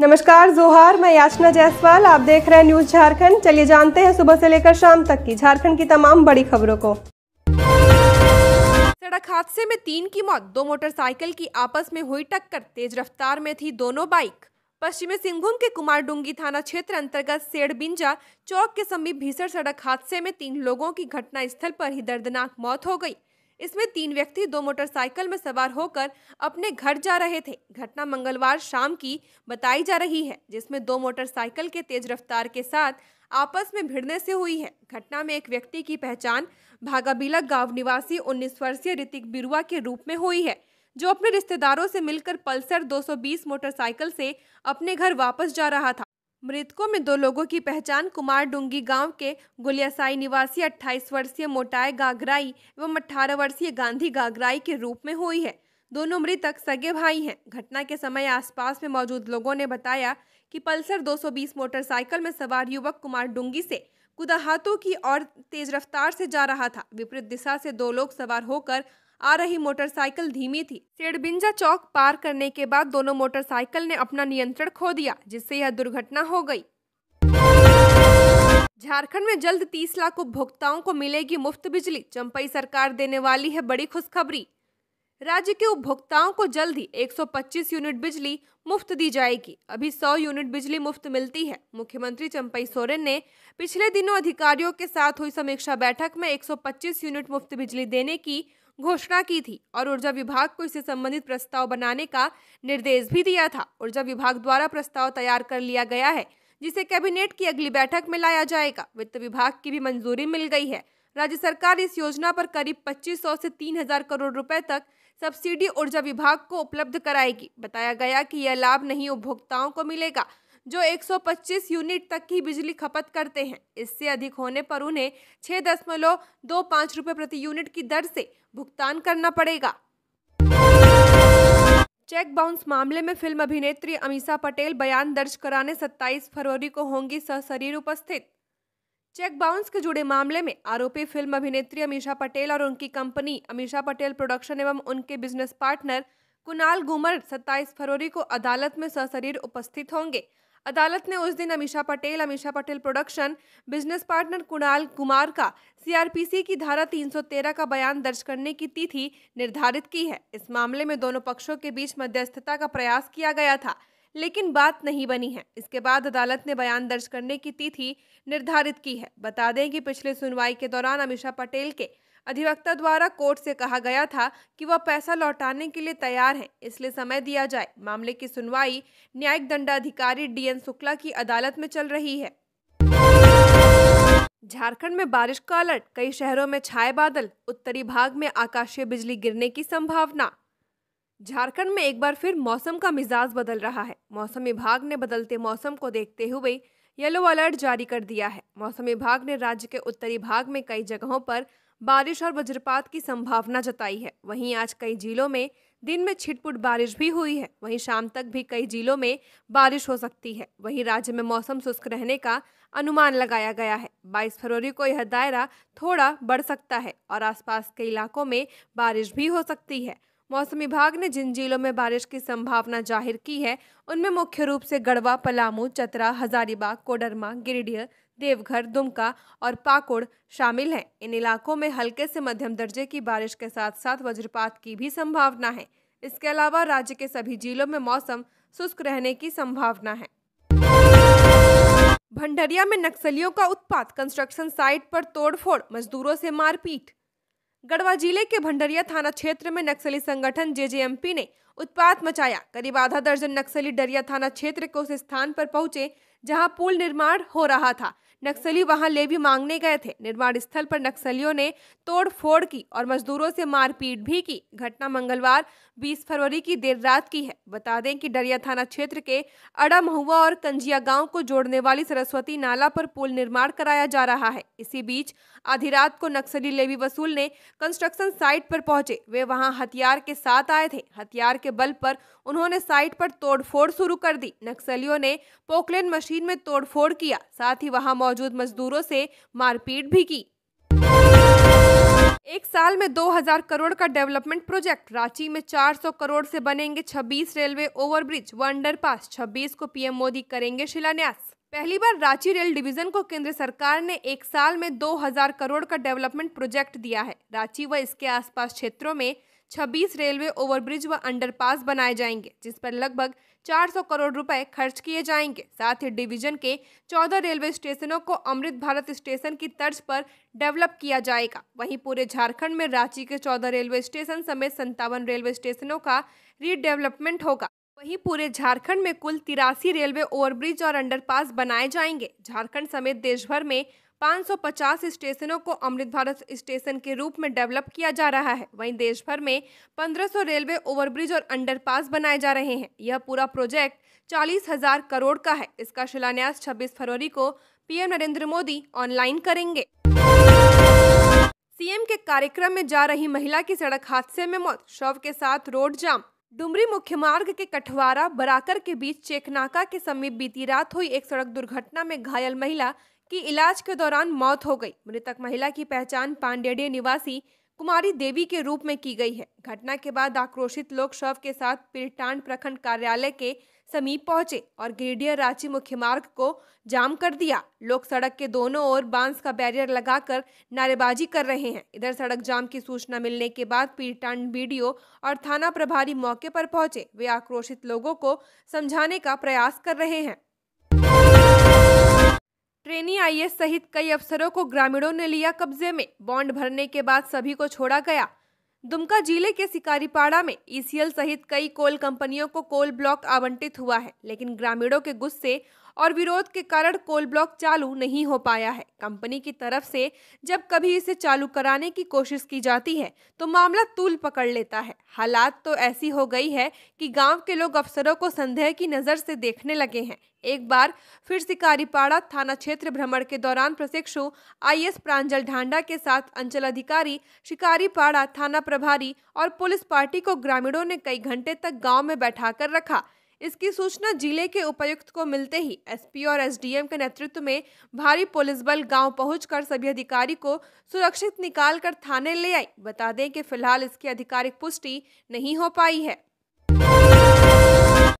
नमस्कार जोहार, मैं याचना जैसवाल। आप देख रहे हैं न्यूज झारखंड। चलिए जानते हैं सुबह से लेकर शाम तक की झारखंड की तमाम बड़ी खबरों को। सड़क हादसे में 3 की मौत, 2 मोटरसाइकिल की आपस में हुई टक्कर, तेज रफ्तार में थी दोनों बाइक। पश्चिमी सिंहभूम के कुमार डुंगी थाना क्षेत्र अंतर्गत सेड़बिंजा चौक के समीप भीषण सड़क हादसे में 3 लोगों की घटना स्थल पर ही दर्दनाक मौत हो गई। इसमें 3 व्यक्ति 2 मोटरसाइकिल में सवार होकर अपने घर जा रहे थे। घटना मंगलवार शाम की बताई जा रही है, जिसमें 2 मोटरसाइकिल के तेज रफ्तार के साथ आपस में भिड़ने से हुई है। घटना में एक व्यक्ति की पहचान भागाबीला गांव निवासी 19 वर्षीय ऋतिक बिरुआ के रूप में हुई है, जो अपने रिश्तेदारों से मिलकर पल्सर 220 मोटरसाइकिल से अपने घर वापस जा रहा था। मृतकों में 2 लोगों की पहचान कुमार डुंगी गांव के गुलियासाई निवासी 28 वर्षीय मोटाय गागराई एवं 18 वर्षीय गांधी गागराई के रूप में हुई है। दोनों मृतक सगे भाई हैं। घटना के समय आसपास में मौजूद लोगों ने बताया कि पल्सर 220 मोटरसाइकिल में सवार युवक कुमार डुंगी से कुदाहातों की ओर तेज रफ्तार से जा रहा था। विपरीत दिशा से 2 लोग सवार होकर आ रही मोटरसाइकिल धीमी थी। सेड़बिंजा चौक पार करने के बाद दोनों मोटरसाइकिल ने अपना नियंत्रण खो दिया, जिससे यह दुर्घटना हो गई। झारखंड में जल्द 30 लाख उपभोक्ताओं को मिलेगी मुफ्त बिजली, चंपई सरकार देने वाली है बड़ी खुशखबरी। राज्य के उपभोक्ताओं को जल्द ही 125 यूनिट बिजली मुफ्त दी जाएगी। अभी 100 यूनिट बिजली मुफ्त मिलती है। मुख्यमंत्री चंपई सोरेन ने पिछले दिनों अधिकारियों के साथ हुई समीक्षा बैठक में 125 यूनिट मुफ्त बिजली देने की घोषणा की थी और ऊर्जा विभाग को इससे संबंधित प्रस्ताव बनाने का निर्देश भी दिया था। ऊर्जा विभाग द्वारा प्रस्ताव तैयार कर लिया गया है, जिसे कैबिनेट की अगली बैठक में लाया जाएगा। वित्त विभाग की भी मंजूरी मिल गई है। राज्य सरकार इस योजना पर करीब 2500 से 3000 करोड़ रुपए तक सब्सिडी ऊर्जा विभाग को उपलब्ध कराएगी। बताया गया कि यह लाभ नहीं उपभोक्ताओं को मिलेगा जो 125 यूनिट तक की बिजली खपत करते हैं। इससे अधिक होने पर उन्हें 6.25 रुपए प्रति यूनिट की दर से भुगतान करना पड़ेगा। चेक बाउंस मामले में फिल्म अभिनेत्री अमीषा पटेल बयान दर्ज कराने 27 फरवरी को होंगी सशरीर उपस्थित। चेक बाउंस के जुड़े मामले में आरोपी फिल्म अभिनेत्री अमीषा पटेल और उनकी कंपनी अमीषा पटेल प्रोडक्शन एवं उनके बिजनेस पार्टनर कुणाल कुमार 27 फरवरी को अदालत में सशरीर उपस्थित होंगे। अदालत ने उस दिन Amisha Patel production business partner Kunal Kumar का CRPC की धारा 313 का बयान दर्ज करने की तिथि निर्धारित की है। इस मामले में दोनों पक्षों के बीच मध्यस्थता का प्रयास किया गया था, लेकिन बात नहीं बनी है। इसके बाद अदालत ने बयान दर्ज करने की तिथि निर्धारित की है। बता दें कि पिछले सुनवाई के दौरान अमीषा पटेल के अधिवक्ता द्वारा कोर्ट से कहा गया था कि वह पैसा लौटाने के लिए तैयार हैं, इसलिए समय दिया जाए। मामले की सुनवाई न्यायिक दंडाधिकारी DN शुक्ला की अदालत में चल रही है। झारखंड में बारिश का अलर्ट, कई शहरों में छाए बादल, उत्तरी भाग में आकाशीय बिजली गिरने की संभावना। झारखंड में एक बार फिर मौसम का मिजाज बदल रहा है। मौसम विभाग ने बदलते मौसम को देखते हुए येलो अलर्ट जारी कर दिया है। मौसम विभाग ने राज्य के उत्तरी भाग में कई जगहों पर बारिश और वज्रपात की संभावना जताई है। वहीं आज कई जिलों में दिन में छिटपुट बारिश भी हुई है। वहीं शाम तक भी कई जिलों में बारिश हो सकती है। वहीं राज्य में मौसम शुष्क रहने का अनुमान लगाया गया है। 22 फरवरी को यह दायरा थोड़ा बढ़ सकता है और आसपास के इलाकों में बारिश भी हो सकती है। मौसम विभाग ने जिन जिलों में बारिश की संभावना जाहिर की है, उनमें मुख्य रूप से गढ़वा, पलामू, चतरा, हजारीबाग, कोडरमा, गिरिडीह, देवघर, दुमका और पाकुड़ शामिल हैं। इन इलाकों में हल्के से मध्यम दर्जे की बारिश के साथ साथ वज्रपात की भी संभावना है। इसके अलावा राज्य के सभी जिलों में मौसम शुष्क रहने की संभावना है। भंडरिया में नक्सलियों का उत्पात, कंस्ट्रक्शन साइट पर तोड़फोड़, मजदूरों से मारपीट। गढ़वा जिले के भंडरिया थाना क्षेत्र में नक्सली संगठन जेजेएमपी ने उत्पात मचाया। करीब आधा दर्जन नक्सली डरिया थाना क्षेत्र के उस स्थान पर पहुंचे जहां पुल निर्माण हो रहा था। नक्सली वहां लेवी मांगने गए थे। निर्माण स्थल पर नक्सलियों ने तोड़फोड़ की और मजदूरों से मारपीट भी की। घटना मंगलवार 20 फरवरी की देर रात की है। बता दें कि डरिया थाना क्षेत्र के अड़ा, महुआ और कंजिया गांव को जोड़ने वाली सरस्वती नाला पर पुल निर्माण कराया जा रहा है। इसी बीच आधी रात को नक्सली लेवी वसूल ने कंस्ट्रक्शन साइट पर पहुंचे। वे वहाँ हथियार के साथ आए थे। हथियार के बल पर उन्होंने साइट पर तोड़फोड़ शुरू कर दी। नक्सलियों ने पोकलेन मशीन में तोड़फोड़ किया, साथ ही वहां मौजूद मजदूरों से मारपीट भी की। एक साल में 2000 करोड़ का डेवलपमेंट प्रोजेक्ट। रांची में 400 करोड़ से बनेंगे 26 रेलवे ओवरब्रिज व अंडरपास। 26 को पीएम मोदी करेंगे शिलान्यास। पहली बार रांची रेल डिवीजन को केंद्र सरकार ने एक साल में 2000 करोड़ का डेवलपमेंट प्रोजेक्ट दिया है। रांची व इसके आसपास क्षेत्रों में 26 रेलवे ओवरब्रिज व अंडरपास बनाए जाएंगे, जिस पर लगभग 400 करोड़ रुपए खर्च किए जाएंगे। साथ ही डिवीजन के 14 रेलवे स्टेशनों को अमृत भारत स्टेशन की तर्ज पर डेवलप किया जाएगा। वहीं पूरे झारखंड में रांची के 14 रेलवे स्टेशन समेत 57 रेलवे स्टेशनों का रीडेवलपमेंट होगा। वहीं पूरे झारखंड में कुल 83 रेलवे ओवरब्रिज और अंडरपास बनाए जाएंगे। झारखंड समेत देश भर में 550 स्टेशनों को अमृत भारत स्टेशन के रूप में डेवलप किया जा रहा है। वहीं देश भर में 1500 रेलवे ओवरब्रिज और अंडरपास बनाए जा रहे हैं। यह पूरा प्रोजेक्ट 40,000 करोड़ का है। इसका शिलान्यास 26 फरवरी को पीएम नरेंद्र मोदी ऑनलाइन करेंगे। सीएम के कार्यक्रम में जा रही महिला की सड़क हादसे में मौत, शव के साथ रोड जाम। डुमरी मुख्य मार्ग के कठवारा बराकर के बीच चेकनाका के समीप बीती रात हुई एक सड़क दुर्घटना में घायल महिला की इलाज के दौरान मौत हो गई। मृतक महिला की पहचान पांडेडे निवासी कुमारी देवी के रूप में की गई है। घटना के बाद आक्रोशित लोग शव के साथ पिरटान प्रखंड कार्यालय के समीप पहुंचे और गिरिडीह रांची मुख्य मार्ग को जाम कर दिया। लोग सड़क के दोनों ओर बांस का बैरियर लगाकर नारेबाजी कर रहे हैं। इधर सड़क जाम की सूचना मिलने के बाद पीरटान बीडीओ और थाना प्रभारी मौके पर पहुंचे। वे आक्रोशित लोगों को समझाने का प्रयास कर रहे हैं। ट्रेनी आईएएस सहित कई अफसरों को ग्रामीणों ने लिया कब्जे में, बॉन्ड भरने के बाद सभी को छोड़ा गया। दुमका जिले के सिकारीपाड़ा में ईसीएल सहित कई कोल कंपनियों को कोल ब्लॉक आवंटित हुआ है, लेकिन ग्रामीणों के गुस्से और विरोध के कारण कोल ब्लॉक चालू नहीं हो पाया है। कंपनी की तरफ से जब कभी इसे चालू कराने की कोशिश की जाती है तो मामला तूल पकड़ लेता है। हालात तो ऐसी हो गई है कि गांव के लोग अफसरों को संदेह की नज़र से देखने लगे हैं। एक बार फिर सिकारीपाड़ा थाना क्षेत्र भ्रमण के दौरान प्रशिक्षु आईएएस प्रांजल ढांडा के साथ अंचलाधिकारी शिकारीपाड़ा, थाना प्रभारी और पुलिस पार्टी को ग्रामीणों ने कई घंटे तक गाँव में बैठा कर रखा। इसकी सूचना जिले के उपायुक्त को मिलते ही एसपी और एसडीएम के नेतृत्व में भारी पुलिस बल गांव पहुंचकर सभी अधिकारी को सुरक्षित निकालकर थाने ले आई। बता दें कि फिलहाल इसकी आधिकारिक पुष्टि नहीं हो पाई है।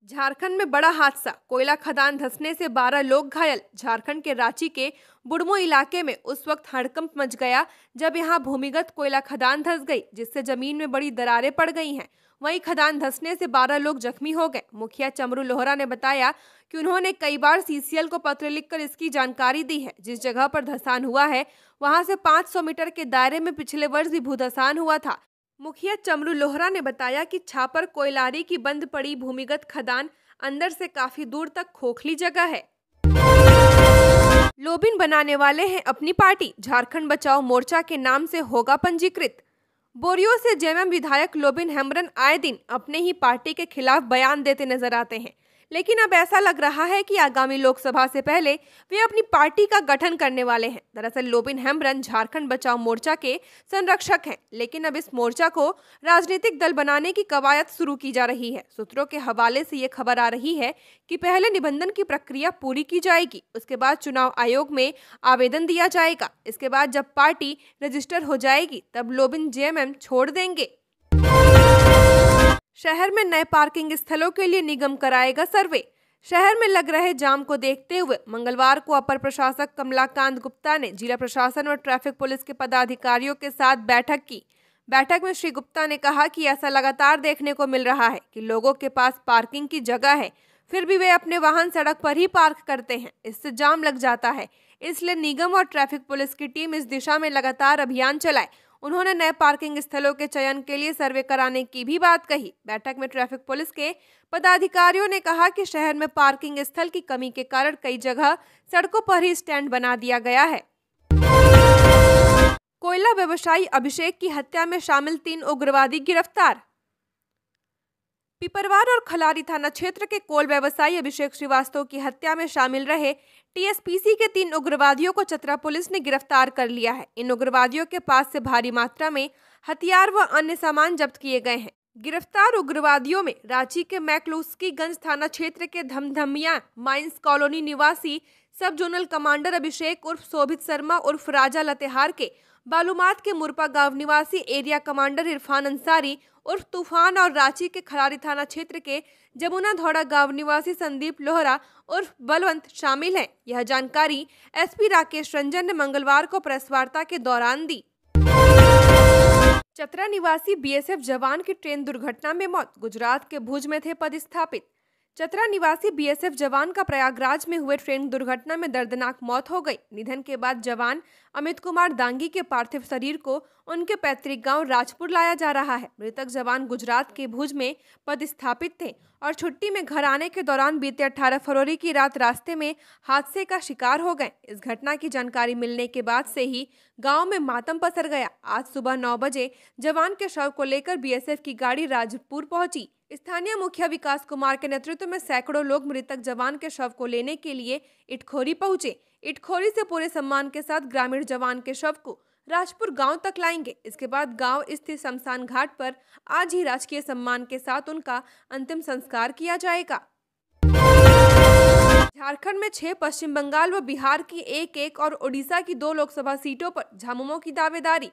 झारखंड में बड़ा हादसा, कोयला खदान धंसने से 12 लोग घायल। झारखंड के रांची के बुड़मू इलाके में उस वक्त हड़कंप मच गया जब यहां भूमिगत कोयला खदान धंस गई, जिससे जमीन में बड़ी दरारें पड़ गई हैं। वहीं खदान धंसने से 12 लोग जख्मी हो गए। मुखिया चमरू लोहरा ने बताया कि उन्होंने कई बार सीसीएल को पत्र लिखकर इसकी जानकारी दी है। जिस जगह पर धंसान हुआ है वहां से 500 मीटर के दायरे में पिछले वर्ष भी भूधंसान हुआ था। मुखिया चमरू लोहरा ने बताया कि छापर कोयलारी की बंद पड़ी भूमिगत खदान अंदर से काफी दूर तक खोखली जगह है। लोबिन बनाने वाले हैं अपनी पार्टी, झारखंड बचाओ मोर्चा के नाम से होगा पंजीकृत। बोरियो से जेएमएम विधायक लोबिन हेमरन आए दिन अपने ही पार्टी के खिलाफ बयान देते नजर आते हैं, लेकिन अब ऐसा लग रहा है कि आगामी लोकसभा से पहले वे अपनी पार्टी का गठन करने वाले हैं। दरअसल लोबिन हेमरन झारखंड बचाओ मोर्चा के संरक्षक हैं, लेकिन अब इस मोर्चा को राजनीतिक दल बनाने की कवायद शुरू की जा रही है। सूत्रों के हवाले से ये खबर आ रही है कि पहले निबंधन की प्रक्रिया पूरी की जाएगी, उसके बाद चुनाव आयोग में आवेदन दिया जाएगा। इसके बाद जब पार्टी रजिस्टर हो जाएगी तब लोबिन जेएमएम छोड़ देंगे। शहर में नए पार्किंग स्थलों के लिए निगम कराएगा सर्वे। शहर में लग रहे जाम को देखते हुए मंगलवार को अपर प्रशासक कमलाकांत गुप्ता ने जिला प्रशासन और ट्रैफिक पुलिस के पदाधिकारियों के साथ बैठक की। बैठक में श्री गुप्ता ने कहा कि ऐसा लगातार देखने को मिल रहा है कि लोगों के पास पार्किंग की जगह है, फिर भी वे अपने वाहन सड़क पर ही पार्क करते हैं। इससे जाम लग जाता है, इसलिए निगम और ट्रैफिक पुलिस की टीम इस दिशा में लगातार अभियान चलाए। उन्होंने नए पार्किंग स्थलों के चयन के लिए सर्वे कराने की भी बात कही। बैठक में ट्रैफिक पुलिस के पदाधिकारियों ने कहा कि शहर में पार्किंग स्थल की कमी के कारण कई जगह सड़कों पर ही स्टैंड बना दिया गया है। कोयला व्यवसायी अभिषेक की हत्या में शामिल 3 उग्रवादी गिरफ्तार। पिपरवार और खलारी थाना क्षेत्र के कोल व्यवसायी अभिषेक श्रीवास्तव की हत्या में शामिल रहे टीएसपीसी के 3 उग्रवादियों को चतरा पुलिस ने गिरफ्तार कर लिया है। इन उग्रवादियों के पास से भारी मात्रा में हथियार व अन्य सामान जब्त किए गए हैं। गिरफ्तार उग्रवादियों में रांची के मैकलुस्कीगंज थाना क्षेत्र के धमधमिया माइंस कॉलोनी निवासी सब जोनल कमांडर अभिषेक उर्फ शोभित शर्मा उर्फ राजा लतेहार के बालूमात के मुरपा गांव निवासी एरिया कमांडर इरफान अंसारी उर्फ तूफान और रांची के खरारी थाना क्षेत्र के जमुना धौड़ा गांव निवासी संदीप लोहरा उर्फ बलवंत शामिल हैं। यह जानकारी एसपी राकेश रंजन ने मंगलवार को प्रेस वार्ता के दौरान दी। चतरा निवासी बीएसएफ जवान की ट्रेन दुर्घटना में मौत, गुजरात के भुज में थे पदस्थापित। चतरा निवासी बीएसएफ जवान का प्रयागराज में हुए ट्रेन दुर्घटना में दर्दनाक मौत हो गई। निधन के बाद जवान अमित कुमार दांगी के पार्थिव शरीर को उनके पैतृक गांव राजपुर लाया जा रहा है। मृतक जवान गुजरात के भुज में पदस्थापित थे और छुट्टी में घर आने के दौरान बीते 18 फरवरी की रात रास्ते में हादसे का शिकार हो गए। इस घटना की जानकारी मिलने के बाद से ही गाँव में मातम पसर गया। आज सुबह 9 बजे जवान के शव को लेकर बीएसएफ की गाड़ी राजपुर पहुँची। स्थानीय मुखिया विकास कुमार के नेतृत्व में सैकड़ों लोग मृतक जवान के शव को लेने के लिए इटखोरी पहुंचे। इटखोरी से पूरे सम्मान के साथ ग्रामीण जवान के शव को राजपुर गांव तक लाएंगे। इसके बाद गांव स्थित शमशान घाट पर आज ही राजकीय सम्मान के साथ उनका अंतिम संस्कार किया जाएगा। झारखंड में 6, पश्चिम बंगाल व बिहार की 1-1 और ओडिशा की 2 लोकसभा सीटों पर झामुमो की दावेदारी।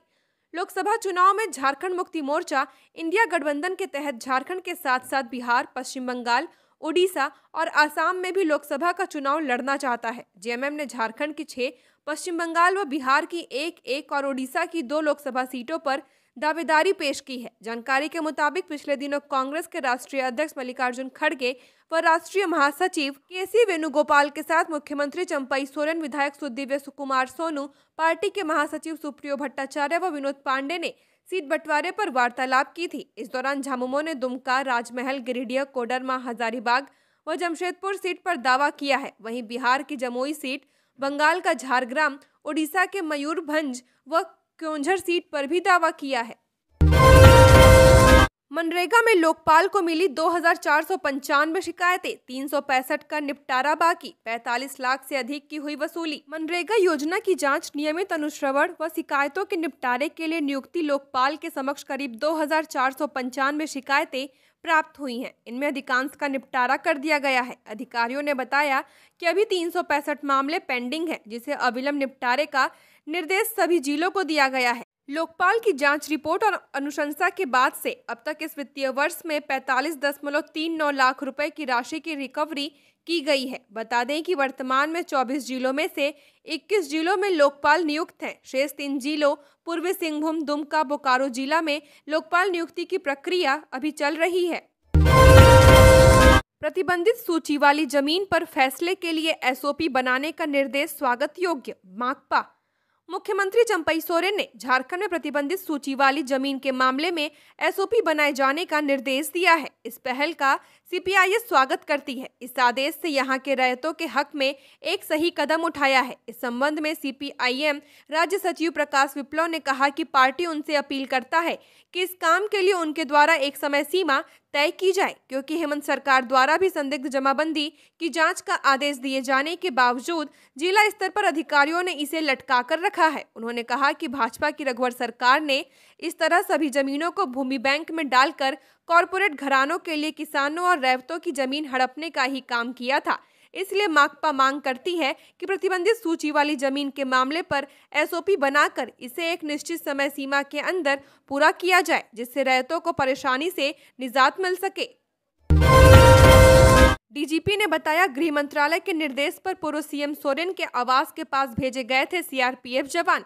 लोकसभा चुनाव में झारखंड मुक्ति मोर्चा इंडिया गठबंधन के तहत झारखंड के साथ साथ बिहार, पश्चिम बंगाल, ओडिशा और आसाम में भी लोकसभा का चुनाव लड़ना चाहता है। जेएमएम ने झारखंड की 6, पश्चिम बंगाल व बिहार की 1-1 और ओडिशा की 2 लोकसभा सीटों पर दावेदारी पेश की है। जानकारी के मुताबिक पिछले दिनों कांग्रेस के राष्ट्रीय अध्यक्ष मल्लिकार्जुन खड़गे व राष्ट्रीय महासचिव केसी वेणुगोपाल के साथ मुख्यमंत्री चंपई सोरेन, विधायक सुदिव्य सुकुमार सोनू, पार्टी के महासचिव सुप्रियो भट्टाचार्य व विनोद पांडे ने सीट बंटवारे पर वार्तालाप की थी। इस दौरान झामुमो ने दुमका, राजमहल, गिरिडीह, कोडरमा, हजारीबाग व जमशेदपुर सीट पर दावा किया है। वहीं बिहार की जमुई सीट, बंगाल का झारग्राम, ओडिशा के मयूरभंज व क्योंझर सीट पर भी दावा किया है। मनरेगा में लोकपाल को मिली 2495 शिकायतें, 365 का निपटारा बाकी, 45 लाख से अधिक की हुई वसूली। मनरेगा योजना की जांच, नियमित अनुश्रवण व शिकायतों के निपटारे के लिए नियुक्ति लोकपाल के समक्ष करीब 2495 शिकायतें प्राप्त हुई हैं। इनमें अधिकांश का निपटारा कर दिया गया है। अधिकारियों ने बताया कि अभी 365 मामले पेंडिंग हैं, जिसे अविलंब निपटारे का निर्देश सभी जिलों को दिया गया है। लोकपाल की जांच रिपोर्ट और अनुशंसा के बाद से अब तक इस वित्तीय वर्ष में 45.39 लाख रुपए की राशि की रिकवरी की गई है। बता दें कि वर्तमान में 24 जिलों में से 21 जिलों में लोकपाल नियुक्त हैं। शेष 3 जिलों पूर्वी सिंहभूम, दुमका, बोकारो जिला में लोकपाल नियुक्ति की प्रक्रिया अभी चल रही है। प्रतिबंधित सूची वाली जमीन पर फैसले के लिए एसओपी बनाने का निर्देश स्वागत योग्य, माकपा। मुख्यमंत्री चंपई सोरेन ने झारखंड में प्रतिबंधित सूची वाली जमीन के मामले में एसओपी बनाए जाने का निर्देश दिया है। इस पहल का सीपीआईएस स्वागत करती है। इस आदेश से यहां के रैयतों के हक में एक सही कदम उठाया है। इस संबंध में सीपीआईएम राज्य सचिव प्रकाश विप्लव ने कहा कि पार्टी उनसे अपील करता है कि इस काम के लिए उनके द्वारा एक समय सीमा तय की जाए, क्योंकि हेमंत सरकार द्वारा भी संदिग्ध जमाबंदी की जांच का आदेश दिए जाने के बावजूद जिला स्तर पर अधिकारियों ने इसे लटका कर रखा है। उन्होंने कहा कि भाजपा की रघुवर सरकार ने इस तरह सभी जमीनों को भूमि बैंक में डालकर कॉरपोरेट घरानों के लिए किसानों और रैवतों की जमीन हड़पने का ही काम किया था। इसलिए माकपा मांग करती है कि प्रतिबंधित सूची वाली जमीन के मामले पर एसओपी बनाकर इसे एक निश्चित समय सीमा के अंदर पूरा किया जाए, जिससे रैयतों को परेशानी से निजात मिल सके। डीजीपी ने बताया, गृह मंत्रालय के निर्देश पर पूर्व सीएम सोरेन के आवास के पास भेजे गए थे सीआरपीएफ जवान।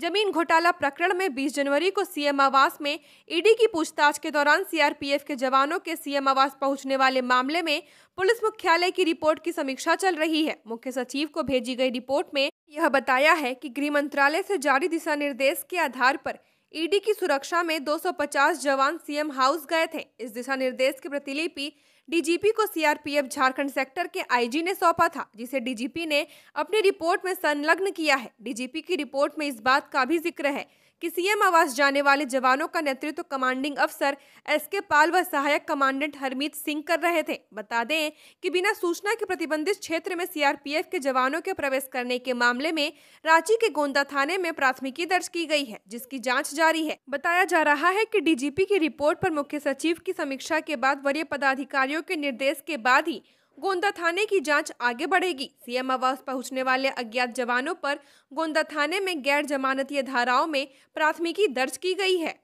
जमीन घोटाला प्रकरण में 20 जनवरी को सीएम आवास में ईडी की पूछताछ के दौरान सीआरपीएफ के जवानों के सीएम आवास पहुंचने वाले मामले में पुलिस मुख्यालय की रिपोर्ट की समीक्षा चल रही है। मुख्य सचिव को भेजी गई रिपोर्ट में यह बताया है कि गृह मंत्रालय से जारी दिशा निर्देश के आधार पर ईडी की सुरक्षा में 250 जवान सीएम हाउस गए थे। इस दिशा निर्देश की प्रतिलिपि डीजीपी को सीआरपीएफ झारखंड सेक्टर के आईजी ने सौंपा था, जिसे डीजीपी ने अपनी रिपोर्ट में संलग्न किया है। डीजीपी की रिपोर्ट में इस बात का भी जिक्र है कि सीएम आवास जाने वाले जवानों का नेतृत्व कमांडिंग अफसर एसके पाल व सहायक कमांडेंट हरमीत सिंह कर रहे थे। बता दें कि बिना सूचना के प्रतिबंधित क्षेत्र में सीआरपीएफ के जवानों के प्रवेश करने के मामले में रांची के गोंदा थाने में प्राथमिकी दर्ज की गई है, जिसकी जांच जारी है। बताया जा रहा है कि डीजीपी की रिपोर्ट पर मुख्य सचिव की समीक्षा के बाद, वरीय पदाधिकारियों के निर्देश के बाद ही गोंदा थाने की जांच आगे बढ़ेगी। सीएम आवास पहुंचने वाले अज्ञात जवानों पर गोंदा थाने में गैर जमानतीय धाराओं में प्राथमिकी दर्ज की गई है।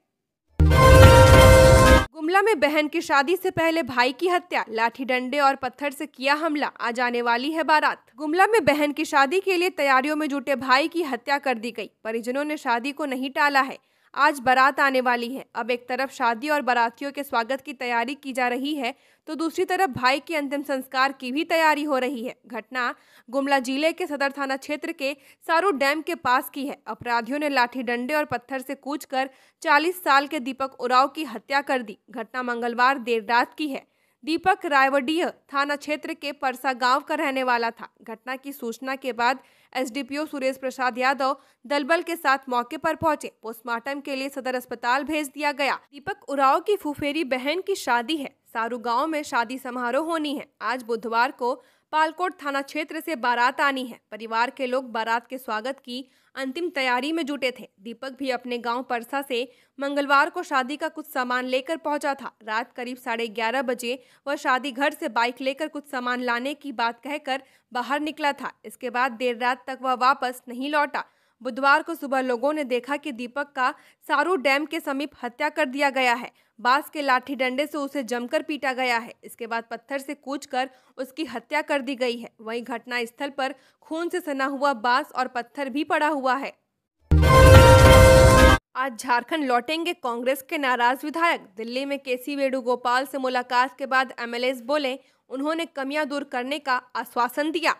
गुमला में बहन की शादी से पहले भाई की हत्या, लाठी डंडे और पत्थर से किया हमला, आ जाने वाली है बारात। गुमला में बहन की शादी के लिए तैयारियों में जुटे भाई की हत्या कर दी गई। परिजनों ने शादी को नहीं टाला है, आज बारात आने वाली है। अब एक तरफ शादी और बारातियों के स्वागत की तैयारी की जा रही है तो दूसरी तरफ भाई के अंतिम संस्कार की भी तैयारी हो रही है। घटना गुमला जिले के सदर थाना क्षेत्र के सारू डैम के पास की है। अपराधियों ने लाठी डंडे और पत्थर से कूचकर 40 साल के दीपक उराव की हत्या कर दी। घटना मंगलवार देर रात की है। दीपक रायवडीह थाना क्षेत्र के परसा गांव का रहने वाला था। घटना की सूचना के बाद एसडीपीओ सुरेश प्रसाद यादव दलबल के साथ मौके पर पहुंचे। पोस्टमार्टम के लिए सदर अस्पताल भेज दिया गया। दीपक उराव की फुफेरी बहन की शादी है। सारू गांव में शादी समारोह होनी है। आज बुधवार को पालकोट थाना क्षेत्र से बारात आनी है। परिवार के लोग बारात के स्वागत की अंतिम तैयारी में जुटे थे। दीपक भी अपने गांव परसा से मंगलवार को शादी का कुछ सामान लेकर पहुंचा था। रात करीब 11:30 बजे वह शादी घर से बाइक लेकर कुछ सामान लाने की बात कहकर बाहर निकला था। इसके बाद देर रात तक वह वापस नहीं लौटा। बुधवार को सुबह लोगों ने देखा कि दीपक का सारू डैम के समीप हत्या कर दिया गया है। बांस के लाठी डंडे से उसे जमकर पीटा गया है। इसके बाद पत्थर से कूचकर उसकी हत्या कर दी गई है। वहीं घटना स्थल पर खून से सना हुआ बांस और पत्थर भी पड़ा हुआ है। आज झारखंड लौटेंगे कांग्रेस के नाराज विधायक। दिल्ली में केसी वेणुगोपाल से मुलाकात के बाद एमएलएस बोले, उन्होंने कमियां दूर करने का आश्वासन दिया।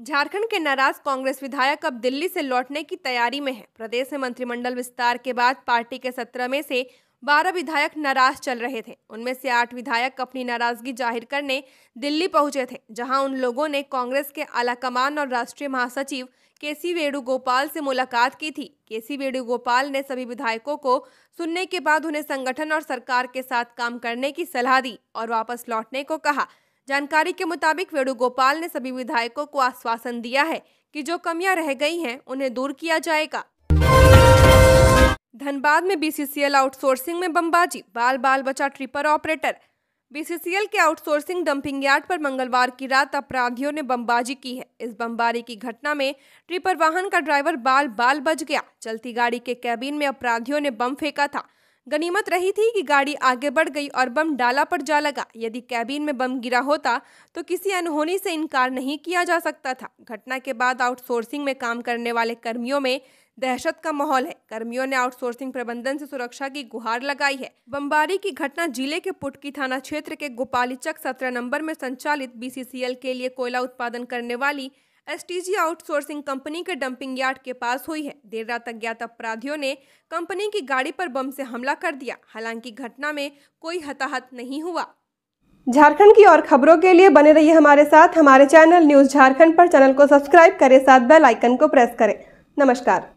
झारखंड के नाराज कांग्रेस विधायक अब दिल्ली से लौटने की तैयारी में है। प्रदेश में मंत्रिमंडल विस्तार के बाद पार्टी के 17 में से 12 विधायक नाराज चल रहे थे। उनमें से 8 विधायक अपनी नाराजगी जाहिर करने दिल्ली पहुंचे थे, जहां उन लोगों ने कांग्रेस के आलाकमान और राष्ट्रीय महासचिव केसी वेणुगोपाल से मुलाकात की थी। केसी वेणुगोपाल ने सभी विधायकों को सुनने के बाद उन्हें संगठन और सरकार के साथ काम करने की सलाह दी और वापस लौटने को कहा। जानकारी के मुताबिक वेणुगोपाल ने सभी विधायकों को आश्वासन दिया है कि जो कमियां रह गई हैं उन्हें दूर किया जाएगा। धनबाद में बीसीसीएल आउटसोर्सिंग में बमबाजी, बाल बाल बचा ट्रिपर ऑपरेटर। बीसीसीएल के आउटसोर्सिंग डंपिंग यार्ड पर मंगलवार की रात अपराधियों ने बमबाजी की है। इस बमबारी की घटना में ट्रिपर वाहन का ड्राइवर बाल बाल बच गया। चलती गाड़ी के कैबिन में अपराधियों ने बम फेंका था। गनीमत रही थी कि गाड़ी आगे बढ़ गई और बम डाला पर जा लगा। यदि कैबिन में बम गिरा होता तो किसी अनहोनी से इनकार नहीं किया जा सकता था। घटना के बाद आउटसोर्सिंग में काम करने वाले कर्मियों में दहशत का माहौल है। कर्मियों ने आउटसोर्सिंग प्रबंधन से सुरक्षा की गुहार लगाई है। बमबारी की घटना जिले के पुटकी थाना क्षेत्र के गोपालीचक 17 नंबर में संचालित बीसीसीएल के लिए कोयला उत्पादन करने वाली एसटीजी आउटसोर्सिंग कंपनी के डंपिंग यार्ड के पास हुई है। देर रात अज्ञात अपराधियों ने कंपनी की गाड़ी पर बम से हमला कर दिया। हालांकि घटना में कोई हताहत नहीं हुआ। झारखंड की और खबरों के लिए बने रहिए हमारे साथ। हमारे चैनल न्यूज झारखंड पर चैनल को सब्सक्राइब करें, साथ बेल आइकन को प्रेस करें। नमस्कार।